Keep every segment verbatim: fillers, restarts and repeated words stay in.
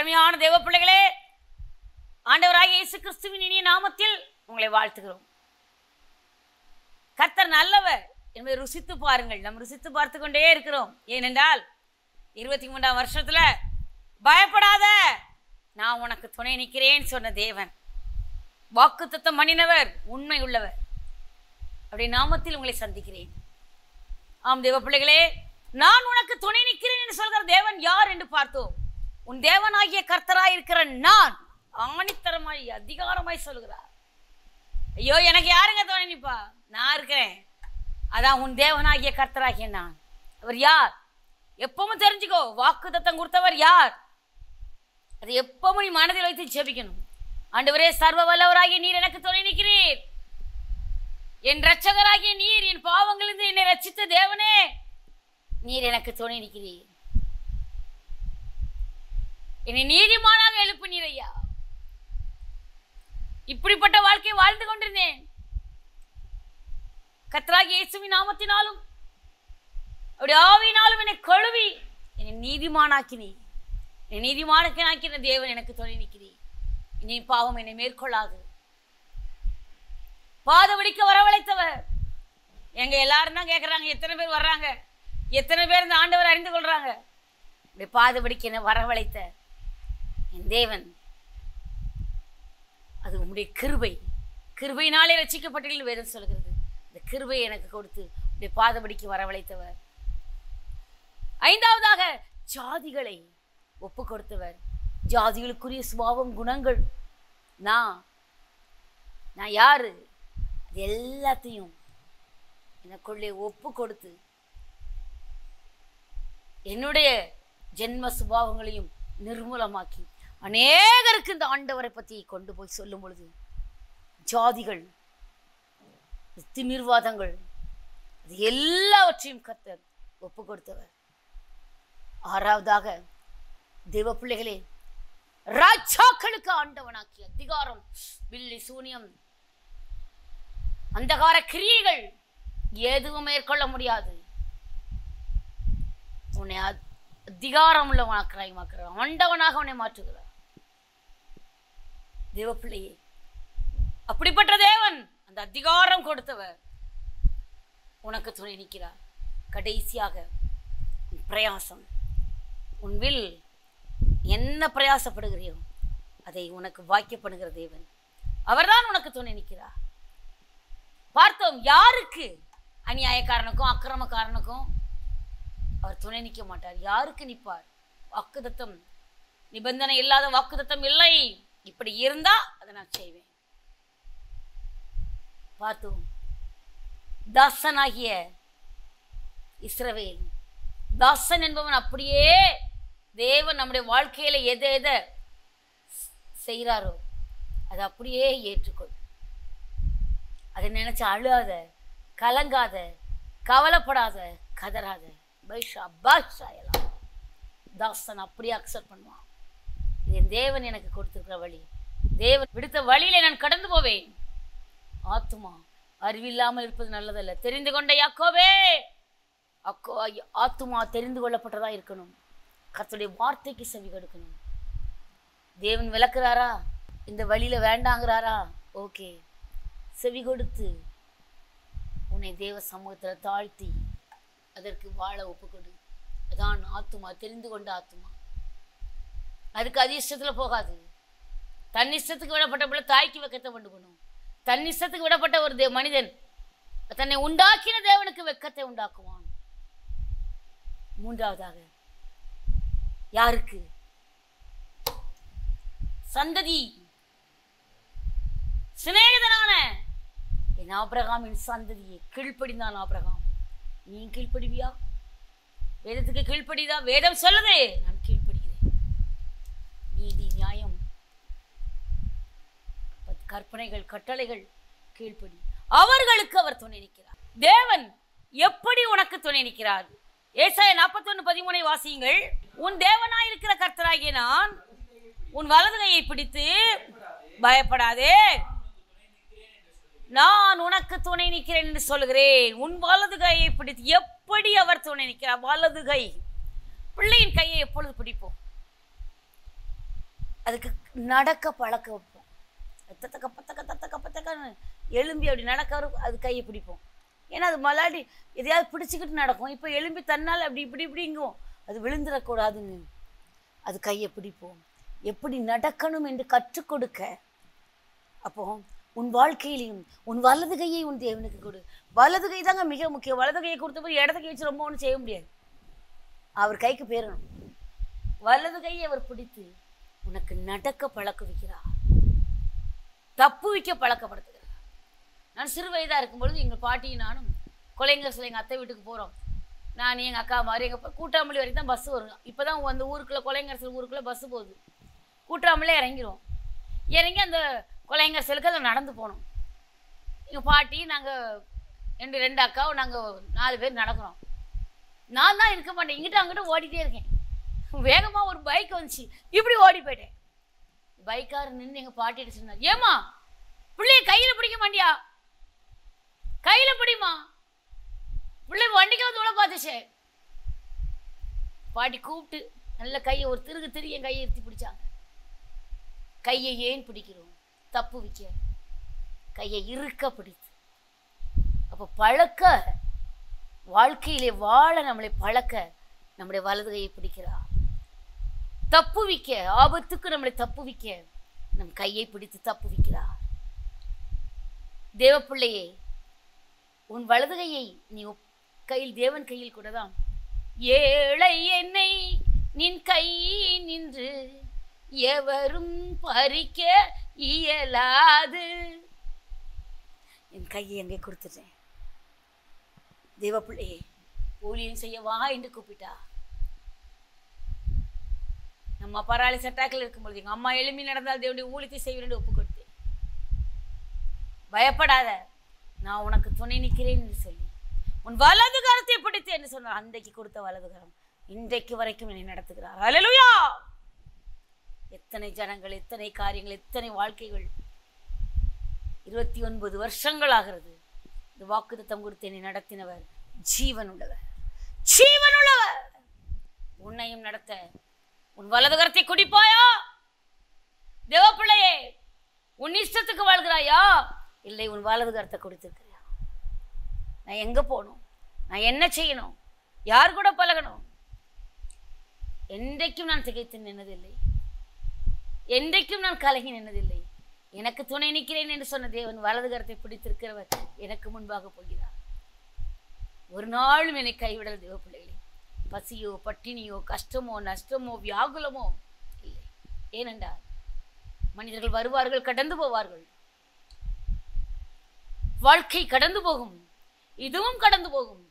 அருமையான தேவ பிள்ளைகளே, ஆண்டவராகிய இயேசு கிறிஸ்துவின் இனிய நாமத்தில் உங்களை வாழ்த்துகிறோம். கர்த்தர் நல்லவர் என்பதை ருசித்து பாருங்கள். நம்ம ருசித்து பார்த்து கொண்டே இருக்கிறோம். ஏனென்றால் இருபத்தி மூன்றாம் வருஷத்துல பயப்படாத, நான் உனக்கு துணை நிற்கிறேன் சொன்ன தேவன், வாக்குத்தத்தம் பண்ணினவர், உண்மை உள்ளவர். அப்படி நாமத்தில் உங்களை சந்திக்கிறேன். ஆம் தேவ பிள்ளைகளே, நான் உனக்கு துணை நிற்கிறேன் என்று சொல்கிற தேவன் யார் என்று பார்த்தோம். உன் தேவனாகிய கர்த்தராய் இருக்கிற நான் ஆணித்தரமாய் அதிகாரமாய் சொல்கிறார். ஐயோ, எனக்கு யாருங்க துணை நிற்பா? நான் இருக்கிறேன். அதான் உன் தேவனாகிய கர்த்தராகிய நான். அவர் யார் எப்பவும் தெரிஞ்சுக்கோ. வாக்குத்தத்தம் கொடுத்தவர் யார் அது எப்பவும் நீ மனதில் வைத்து ஜெபிக்கணும். ஆண்டவரே, சர்வ வல்லவராகிய நீர் எனக்கு துணை நிற்கிறீர். என் இரட்சகராகிய நீர், என் பாவங்களிலிருந்து என்னை ரட்சித்த தேவனே, நீர் எனக்கு துணை நிற்கிறீர். என்னை நீதிமானாக எழுப்பினீர் ஐயா. இப்படிப்பட்ட வாழ்க்கையை வாழ்ந்து கொண்டிருந்தேன். கர்த்தராகிய இயேசுவின் நாமத்தினாலும் அப்படி ஆவியினாலும் என்னை கழுவி என்னை நீதிமானாக்கினீர். என்னை நீதிமானாக்கின தேவன் எனக்கு துணை நிற்கிறீர். இனி பாவம் என்னை மேற்கொள்ளாது. பாதவடிக்க வரவழைத்தவர். எங்க எல்லாரும் தான் கேட்குறாங்க, எத்தனை பேர் வர்றாங்க, எத்தனை பேர் இந்த ஆண்டவர் அறிந்து கொள்றாங்க. இப்படி பாதவடிக்க என்னை வரவழைத்த என் தேவன், அது உங்களுடைய கிருபை. கிருபையினாலே ரட்சிக்கப்பட்டீர்கள் வேதம் சொல்கிறது. இந்த கிருபையை எனக்கு கொடுத்து இப்படி பாதவடிக்க வரவழைத்தவர். ஐந்தாவதாக ஜாதிகளை ஒப்பு கொடுத்தவர். ஜாதிகளுக்குரிய சுபாவம், குணங்கள், நான் நான் யாரு அது எல்லாத்தையும் எனக்குள்ளே ஒப்பு கொடுத்து என்னுடைய ஜென்ம சுபாவங்களையும் நிர்மூலமாக்கி அநேகருக்கு இந்த ஆண்டவரை பற்றி கொண்டு போய் சொல்லும் பொழுது ஜாதிகள், திமிர்வாதங்கள், அது எல்லாவற்றையும் கர்த்தர் ஒப்பு கொடுத்தவர். ஆறாவதாக தேவ பிள்ளைகளே, ராஜாக்களுக்கு ஆண்டவனாக்கி அதிகாரம், வில்லி, சூனியம், அந்தகார கிரியைகள் எதுவும் மேற்கொள்ள முடியாது. உன்னை அதிகாரம் உள்ளவனாக்கிறாய் மாக்கிறான், ஆண்டவனாக உன்னை மாற்றுகிறார் தேவ பிள்ளையே. அப்படிப்பட்ட தேவன், அந்த அதிகாரம் கொடுத்தவர் உனக்கு துணை நிற்கிறார். கடைசியாக உன் பிரயாசம், உன் வில், என்ன பிரயாசப்படுகிறியோ அதை உனக்கு வாக்கியப்படுகிற தேவன் அவர்தான் உனக்கு துணை நிற்கிறார். பார்த்தோம், யாருக்கு அநியாயக்காரனுக்கும் அக்கிரமக்காரனுக்கும் அவர் துணை நிற்க மாட்டார். யாருக்கு நிற்பார்? வாக்குத்தத்தம், நிபந்தனை இல்லாத வாக்குத்தத்தம் இல்லை. இப்படி இருந்தா அதை நான் செய்வேன். பார்த்தோம், தாசனாகிய இஸ்ரவேல், தாசன் என்பவன் அப்படியே தேவன் நம்முடைய வாழ்க்கையில எதை எதை செய்கிறாரோ அதை அப்படியே ஏற்றுக்கொள். அதை நினைச்சு அழுகாத, கலங்காத, கவலைப்படாத, கதறாத. பைஷா பாஷா எல்லாம் தாசன் அப்படியே அக்செப்ட் பண்ணுவான். என் தேவன் எனக்கு கொடுத்துருக்கிற வழி, தேவன் விடுத்த வழியில நான் கடந்து போவேன். ஆத்துமா, அறிவில்லாமல் இருப்பது நல்லதல்ல. தெரிந்து கொண்ட யாக்கோவே, அக்கோ ஆத்துமா தெரிந்து கொள்ளப்பட்டதா இருக்கணும். கர்த்தருடைய வார்த்தைக்கு செவி கொடுக்கணும். தேவன் விளக்குறாரா, இந்த வழியில் வேண்டாங்கிறாரா, ஓகே, செவி கொடுத்து உன்னை தேவ சமூகத்தில் தாழ்த்தி அதற்கு வாழ ஒப்புக்கொடு. அதான் ஆத்துமா, தெரிந்து கொண்ட ஆத்துமா. அதுக்கு அது இஷ்டத்தில் போகாது. தன் இஷ்டத்துக்கு விடப்பட்ட பிள்ளை தாய்க்கு வெக்கத்தை உண்டு பண்ணும். தன் இஷ்டத்துக்கு விடப்பட்ட ஒரு தே மனிதன் தன்னை உண்டாக்கின தேவனுக்கு வெக்கத்தை உண்டாக்குவான். மூன்றாவதாக யாருக்கு? சந்ததி, சிநேகிதனான என் ஆபிரகாமின் சந்ததியை கீழ்ப்படிந்தான் ஆபிரகாம். நீ கீழ்ப்படிவியா? வேதத்துக்கு கீழ்ப்படிதா? வேதம் சொல்லுது, நான் கீழ்ப்படுகிறேன். நீதி, நியாயம், கற்பனைகள், கட்டளைகள் கீழ்ப்படி. அவர்களுக்கு அவர் துணை நிற்கிறார். தேவன் எப்படி உனக்கு துணை நிற்கிறார்? ஏசாயா நாற்பத்தொன்னு பதிமூனை வாசியுங்கள். உன் தேவனாய் இருக்கிற கர்த்தராகிய நான் உன் வலது கையை பிடித்து, பயப்படாதே, நான் உனக்கு துணை நிற்கிறேன் என்று சொல்கிறேன். உன் வலது கையை பிடித்து. எப்படி அவர் துணை நிற்கிறார்? வலது கை, பிள்ளையின் கையை எப்பொழுது பிடிப்போம்? அதுக்கு நடக்க பழக்க வைப்போம். தத்தக்க பத்தக்க தத்தக்க பத்தக்கன்னு எலும்பி அப்படி நடக்க வரும், அது கையை பிடிப்போம். ஏன்னா அது மலாடி எதையாவது பிடிச்சிக்கிட்டு நடக்கும். இப்போ எலும்பி தன்னால் அப்படி இப்படி இப்படிங்குவோம், அது விழுந்துடக்கூடாதுங்க, அது கையை பிடிப்போம். எப்படி நடக்கணும் என்று கற்றுக் கொடுக்க. அப்போ உன் வாழ்க்கையிலையும் உன் வலது கையை உன் தேவனுக்கு கொடு. வலது கை தாங்க மிக முக்கியம். வலது கையை கொடுத்த போது இடது கை வச்சு ரொம்ப ஒன்றும் செய்ய முடியாது. அவர் கைக்கு பேரணும். வலது கையை அவர் பிடித்து உனக்கு நடக்க பழக்க வைக்கிறார், தப்பு வைக்க பழக்கப்படுத்துகிறார். நான் சிறு வயதாக இருக்கும்பொழுது எங்கள் பாட்டியும் நானும் கொலைங்க சில எங்கள் அத்தை வீட்டுக்கு போகிறோம். நான் எங்கள் அக்கா மாதிரி எங்கள் கூட்டாமல்லி வரைக்கும் தான் பஸ்ஸு வரும். இப்போ தான் அந்த ஊருக்குள்ளே கொலைங்கரசல் ஊருக்குள்ளே பஸ்ஸு போகுது. கூட்டாமலே இறங்கிடுவோம். இறங்கி அந்த கொலைங்கரசலுக்கு அதை நடந்து போனோம். எங்கள் பாட்டி நாங்கள் ரெண்டு ரெண்டு அக்காவும் நாங்கள் நாலு பேர் நடக்கிறோம். நான் தான் இருக்க மாட்டேன், இங்கிட்ட அங்கிட்ட ஓடிட்டே இருக்கேன். வேகமாக ஒரு பைக் வந்துச்சு, இப்படி ஓடி போயிட்டேன். பைக்கார் நின்று எங்கள் பாட்டிட்டு சொன்னார், ஏம்மா பிள்ளைய கையில் பிடிக்க மாட்டியா, கையில் பிடிமா, பிள்ளை வண்டிக்கு வந்து உள்ள பார்த்துச்சே. பாட்டி கூப்பிட்டு நல்ல கையை ஒரு திருகு திருகு என் கையை இருத்தி பிடிச்சாங்க. கையை ஏன் பிடிக்கிறோம்? தப்பு வைக்க. கையை இருக்க பிடித்து அப்போ பழக்க, வாழ்க்கையிலே வாழ நம்மளை பழக்க நம்முடைய வலது கையை பிடிக்கிறா. தப்பு வைக்க, ஆபத்துக்கு நம்மளை தப்பு வைக்க நம் கையை பிடித்து தப்பு வைக்கிறார். தேவ பிள்ளையே, உன் வலது கையை நீ கையில், தேவன் கையில் கூட தான். ஏழை என்னை நின் கை நின்று எவரும் பறிக்க இயலாது. என் கையை எங்கே கொடுத்துட்டேன். தேவ பிள்ளையே, ஊழியம் செய்ய வா என்று கூப்பிட்டா. நம்ம பராளி சட்டாக்கில் இருக்கும்பொழுது எங்கள் அம்மா எளிமை நடந்தால் தேவனுடைய ஊழியத்தை செய்வேன் ஒப்பு கொடுத்தேன். பயப்படாத, நான் உனக்கு துணை நிற்கிறேன் என்று சொல்லி உன் வலது கரத்தை பிடித்தேன் என்று சொன்னார். அன்றைக்கு கொடுத்த வலது கரம் இன்றைக்கு வரைக்கும் என்னை நடத்துகிறார். அல்லேலூயா! எத்தனை ஜனங்கள், எத்தனை காரியங்கள், எத்தனை வாழ்க்கைகள் இருபத்தி ஒன்பது வருஷங்கள் ஆகிறது. இந்த வாக்குத்தத்தம் கொடுத்து என்னை நடத்தினவர் ஜீவன் உள்ளவர், ஜீவன் உள்ளவர். உன்னையும் நடத்த உன் வலது கரத்தை குடிப்பாயா? தேவ பிள்ளையே, உன் இஷ்டத்துக்கு வாழ்கிறாயா? இல்லை, உன் வலது கரத்தை கொடுத்துருக்கிறியா? நான் எங்கே போகணும், நான் என்ன செய்யணும், யார் கூட பழகணும், என்றைக்கும் நான் திகைத்து நின்னதில்லை, என்றைக்கும் நான் கலகி நின்னதில்லை. எனக்கு துணை நிற்கிறேன் என்று சொன்ன தேவன் வலது கரத்தை பிடித்திருக்கிறவர் எனக்கு முன்பாக போகிறார். ஒரு நாளும் என்னை கைவிடல் தேவ பிள்ளைகளே. பசியோ பட்டினியோ கஷ்டமோ நஷ்டமோ வியாகுலமோ இல்லை. ஏனென்றால் மனிதர்கள் வருவார்கள், கடந்து போவார்கள், வாழ்க்கை கடந்து போகும், இதுவும் கடந்து போகும்.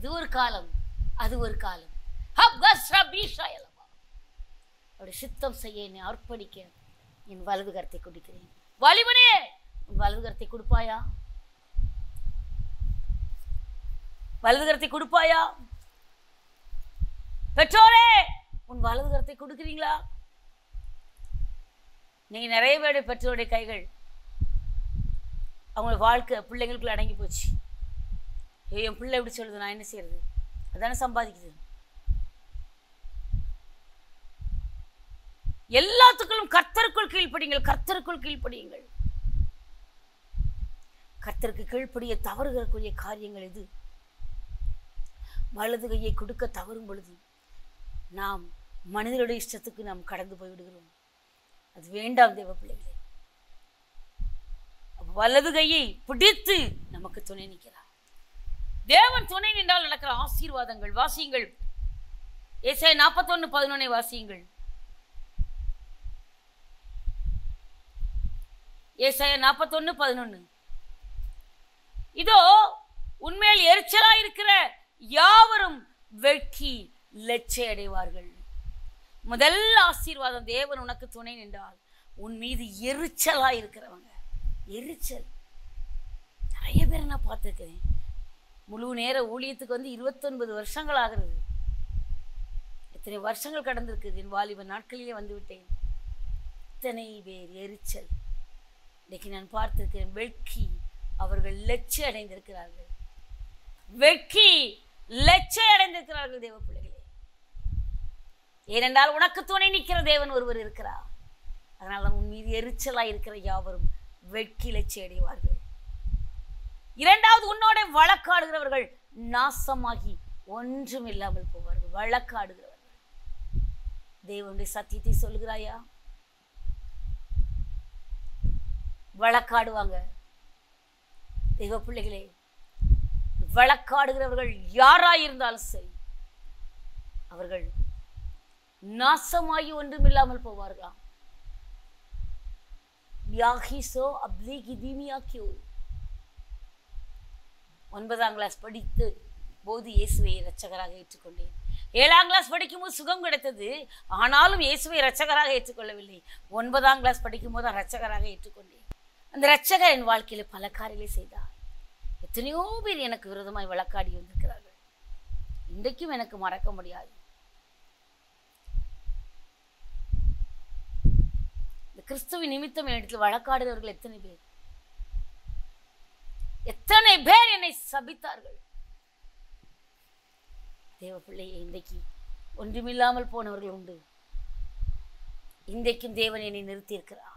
இது ஒரு காலம், அது ஒரு காலம். அவருடைய சித்தம் செய்ய என்னை அர்ப்பணிக்க என் வலது கரத்தை கொடுக்கிறேன். வாலிபனே, உன் வலது கரத்தை கொடுப்பாயா? வலது கரத்தை கொடுப்பாயா? பெற்றோரே, உன் வலது கரத்தை கொடுக்கிறீங்களா? நீங்க நிறைய பேருடைய பெற்றோருடைய கைகள் அவங்களோட வாழ்க்கை பிள்ளைங்களுக்குள்ள அடங்கி போச்சு. ஐயோ, என் பிள்ளை எப்படி சொல்லுது, நான் என்ன செய்யறது, அதானே சம்பாதிக்குது. எல்லாத்துக்களும் கர்த்தருக்குள் கீழ்ப்படியுங்கள், கர்த்தருக்குள் கீழ்ப்படியுங்கள். கர்த்தருக்கு கீழ்ப்படிய தவறுகளுக்குரிய காரியங்கள் இது. வலது கையை கொடுக்க தவறும் பொழுது நாம் மனிதனுடைய இஷ்டத்துக்கு நாம் கடந்து போய்விடுகிறோம். அது வேண்டாம் தேவ பிள்ளைகளே. வலது கையை பிடித்து நமக்கு துணை நிற்கிறார் தேவன். துணை நின்றால் நடக்கிற ஆசீர்வாதங்கள் வாசியுங்கள். ஏசாயா நாற்பத்தொன்று பதினொன்னை வாசியுங்கள். ஏசாயா நாற்பத்தொன்று பதினொன்று. இதோ உண்மையில் எரிச்சலா இருக்கிற யாவரும் வெட்கி லட்சை அடைவார்கள். முதல் ஆசீர்வாதம், தேவன் உனக்கு துணை நின்றால் உன் மீது எரிச்சலா இருக்கிறவங்க, எரிச்சல். நிறைய பேரை நான் பார்த்துருக்கிறேன். முழு நேர ஊழியத்துக்கு வந்து இருபத்தொன்பது வருஷங்கள் ஆகிறது. இத்தனை வருஷங்கள் கடந்திருக்குது. என் வாலிப நாட்களிலே வந்துவிட்டேன். இத்தனை பேர் எரிச்சல். இன்றைக்கு நான் பார்த்துருக்கிறேன். வெட்கி அவர்கள் லட்சை அடைந்திருக்கிறார்கள். வெட்கி லட்சை அடைந்திருக்கிறார்கள் தேவ பிள்ளைகளே. ஏனென்றால் உனக்கு துணை நிற்கிற தேவன் ஒருவர் இருக்கிறார். அதனால் தான் உன் மீது எரிச்சலாக இருக்கிற யாவரும் வெட்கிலச்சி அடைவார்கள். இரண்டாவது, உன்னோட வழக்காடுகிறவர்கள் நாசமாகி ஒன்றும் இல்லாமல் போவார்கள். வழக்காடுகிறவர்கள். தேவனுடைய சத்தியத்தை சொல்கிறாயா? வழக்காடுவாங்க. தெய்வ பிள்ளைகளே, வழக்காடுகிறவர்கள் யாராயிருந்தாலும் சரி, அவர்கள் நாசமாகி ஒன்றும் இல்லாமல் போவார்களாம். ஒன்பதாம் கிளாஸ் படித்து போது இயேசுவை இரட்சகராக ஏற்றுக்கொண்டேன். ஏழாம் கிளாஸ் படிக்கும்போது சுகம் கிடைத்தது, ஆனாலும் இயேசுவை இரட்சகராக ஏற்றுக்கொள்ளவில்லை. ஒன்பதாம் கிளாஸ் படிக்கும்போது தான் இரட்சகராக ஏற்றுக்கொண்டேன். அந்த இரட்சகர் என் வாழ்க்கையில பல காரியங்களை செய்தார். எத்தனையோ பேர் எனக்கு விரோதமாய் வழக்காடி வந்திருக்கிறார்கள். இன்றைக்கும் எனக்கு மறக்க முடியாது. கிறிஸ்துவின் நிமித்தம் என்னிடத்தில் வழக்காடுகிறவர்கள் எத்தனை பேர் எத்தனை பேர் என்னை சபித்தார்கள். தேவ பிள்ளையை, இன்றைக்கு ஒன்றுமில்லாமல் போனவர்கள் உண்டு. இன்றைக்கும் தேவன் என்னை நிறுத்தியிருக்கிறார்.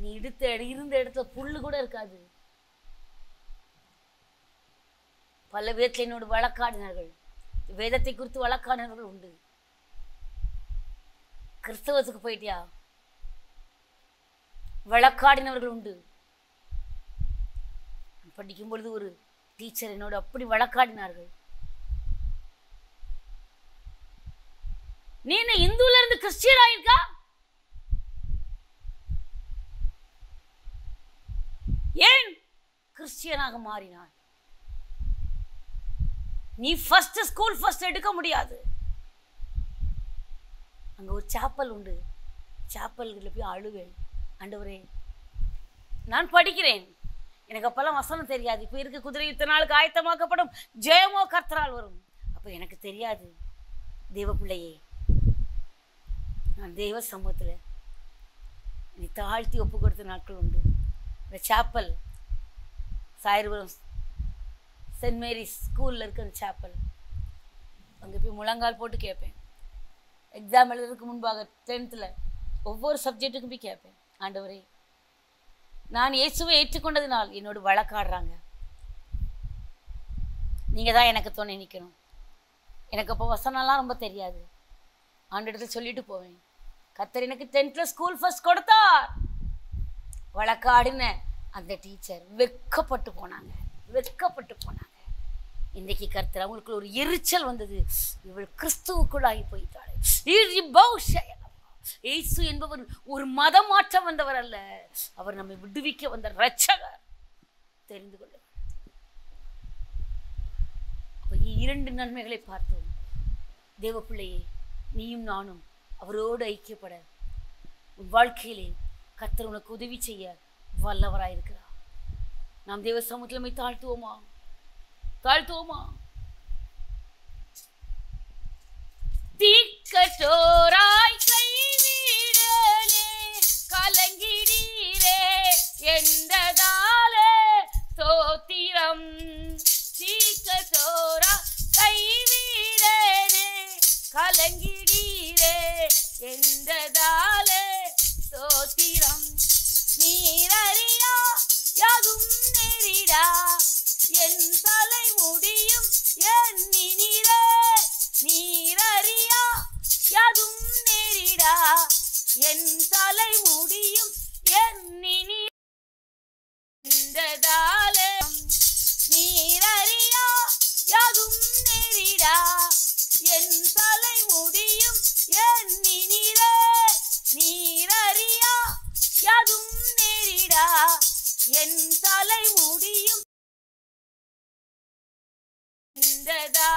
நீ எடுத்த இருந்த இடத்துல புல்லு கூட இருக்காது. பல விதத்தில் என்னோடு வழக்காடினார்கள். வேதத்தை குறித்து வழக்காடினவர்கள் உண்டு. கிறிஸ்தவத்துக்கு போயிட்டியா வழக்காடினவர்கள் உண்டு. படிக்கும் பொழுது ஒரு டீச்சர் என்னோடு அப்படி வழக்காடினார்கள். நீ என்ன இந்துல இருந்து கிறிஸ்டியன் ஆயிருக்கா? ஏன் கிறிஸ்டியனாக மாறினான்? நீ ஃபர்ஸ்ட் ஸ்கூல் ஃபர்ஸ்ட் எடுக்க முடியாது. அங்கே ஒரு சாப்பல் உண்டு. சாப்பல்கிட்ட போய் அழுவேன், ஆண்டவரே நான் படிக்கிறேன், எனக்கு அப்பெல்லாம் வசனம் தெரியாது, இப்போ இருக்க குதிரை இத்தனை நாளுக்கு ஆயத்தமாக்கப்படும், ஜெயமோ கர்த்தரால் வரும், அப்போ எனக்கு தெரியாது. தெய்வ பிள்ளையே, நான் தெய்வ சமூகத்தில் நீ தாழ்த்தி ஒப்பு கொடுத்த நாட்கள் உண்டு. இந்த சாப்பல் சாயர்புரம் சென்ட் மேரிஸ் ஸ்கூலில் இருக்கிற சாப்பல், அங்கே போய் முழங்கால் போட்டு கேட்பேன். எக்ஸாம் எழுதுறதுக்கு முன்பாக டென்த்தில் ஒவ்வொரு சப்ஜெக்ட்டுக்கும் போய் கேட்பேன், ஆண்டவரே நான் இயேசுவை ஏற்றுக்கொண்டதினால் என்னோட வழக்காடுறாங்க, நீங்கள் தான் எனக்கு துணை நிற்கணும், எனக்கு அப்போ வசனம்லாம் ரொம்ப தெரியாது, ஆண்டு இடத்துல சொல்லிட்டு போவேன். கர்த்தர் எனக்கு டென்த்தில் ஸ்கூல் ஃபர்ஸ்ட் கொடுத்தார். வழக்காடின அந்த டீச்சர் வெட்கப்பட்டு போனாங்க, வெட்கப்பட்டு போனாங்க. இன்றைக்கு கர்த்தர் அவங்களுக்குள்ள ஒரு எரிச்சல் வந்தது, இவள் கிறிஸ்துவுக்குள்ளாகி போயிட்டாள். இயேசு என்பவர் ஒரு மதம் மாற்ற வந்தவர் அல்ல, அவர் நம்மை விடுவிக்க வந்த இரட்சகர். தெரிந்து கொள்ள இரண்டு நன்மைகளை பார்த்தோம். தேவ பிள்ளையே, நீயும் நானும் அவரோடு ஐக்கியப்பட, உன் வாழ்க்கையிலே கர்த்தர் உனக்கு உதவி செய்ய வல்லவராயிருக்கிறார். நாம் தேவ சமூகத்திலமை தாழ்த்துவோமா? தாழ்த்துவோமா? தீக்கட்டோராய் கைவீரனே, கலங்கிடீரே என்றதாலே ஸ்தோத்திரம். தீக்கட்டோராய் கைவீரனே, கலங்கிடீரே என்றதாலே ஸ்தோத்திரம். நீரறியா யாதும் நெறிடா, என் தலை முடியும் எண்ணினிலே. நீரறியா யாதும் நெறிடா, என் தலை முடியும் எண்ணினிலே. நீரறியா யாதும் நெறிடா, என் தலை முடியும் எண்ணினிலே. நீரறியா யாதும் நேரிடா, என் தலை முடியும் யாதும்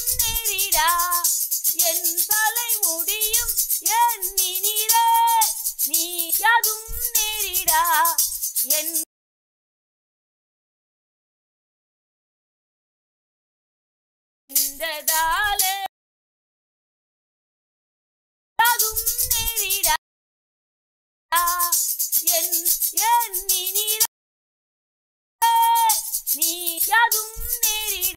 நேரிடா, என் தலை முடியும் எண்ணினிலே. நீ யாதும் நேரிடா, என் யாதும் நேரிடா, என் எண்ணினிலே. நீ யாதும் நேரிட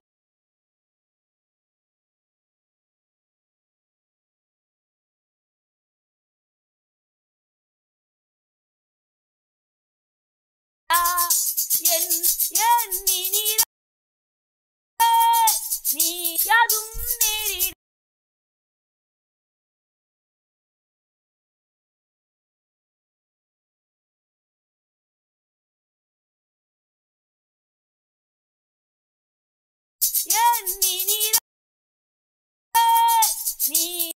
என் எண்ணி நீரா நீ யாதும் நேரிட நீ